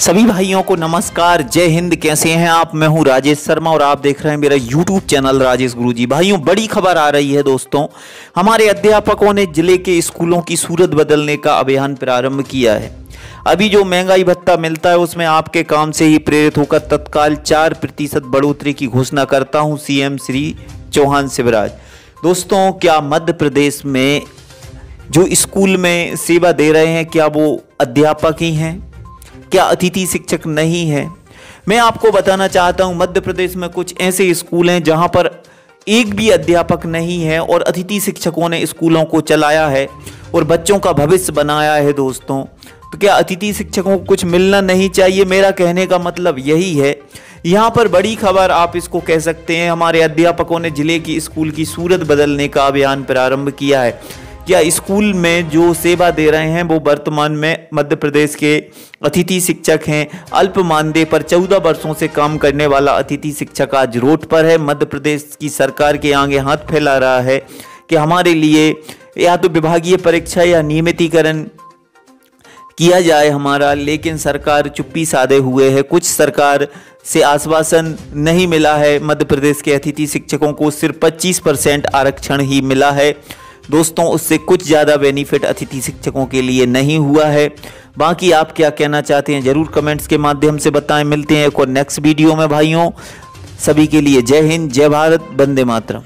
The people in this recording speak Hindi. सभी भाइयों को नमस्कार, जय हिंद। कैसे हैं आप? मैं हूं राजेश शर्मा और आप देख रहे हैं मेरा YouTube चैनल राजेश गुरु जी। भाइयों, बड़ी खबर आ रही है दोस्तों। हमारे अध्यापकों ने जिले के स्कूलों की सूरत बदलने का अभियान प्रारंभ किया है। अभी जो महंगाई भत्ता मिलता है उसमें आपके काम से ही प्रेरित होकर तत्काल 4% बढ़ोतरी की घोषणा करता हूँ, CM श्री चौहान शिवराज। दोस्तों, क्या मध्य प्रदेश में जो स्कूल में सेवा दे रहे हैं क्या वो अध्यापक ही हैं? क्या अतिथि शिक्षक नहीं है? मैं आपको बताना चाहता हूं, मध्य प्रदेश में कुछ ऐसे स्कूल हैं जहां पर एक भी अध्यापक नहीं है और अतिथि शिक्षकों ने स्कूलों को चलाया है और बच्चों का भविष्य बनाया है। दोस्तों, तो क्या अतिथि शिक्षकों को कुछ मिलना नहीं चाहिए? मेरा कहने का मतलब यही है। यहाँ पर बड़ी खबर आप इसको कह सकते हैं, हमारे अध्यापकों ने जिले की स्कूल की सूरत बदलने का अभियान प्रारंभ किया है। क्या स्कूल में जो सेवा दे रहे हैं वो वर्तमान में मध्य प्रदेश के अतिथि शिक्षक हैं? अल्प मानदेय पर 14 वर्षों से काम करने वाला अतिथि शिक्षक आज रोड पर है। मध्य प्रदेश की सरकार के आगे हाथ फैला रहा है कि हमारे लिए या तो विभागीय परीक्षा या नियमितीकरण किया जाए हमारा, लेकिन सरकार चुप्पी साधे हुए है। कुछ सरकार से आश्वासन नहीं मिला है। मध्य प्रदेश के अतिथि शिक्षकों को सिर्फ 25% आरक्षण ही मिला है। दोस्तों, उससे कुछ ज़्यादा बेनिफिट अतिथि शिक्षकों के लिए नहीं हुआ है। बाकी आप क्या कहना चाहते हैं ज़रूर कमेंट्स के माध्यम से बताएं। मिलते हैं एक और नेक्स्ट वीडियो में भाइयों। सभी के लिए जय हिंद, जय भारत, वंदे मातरम।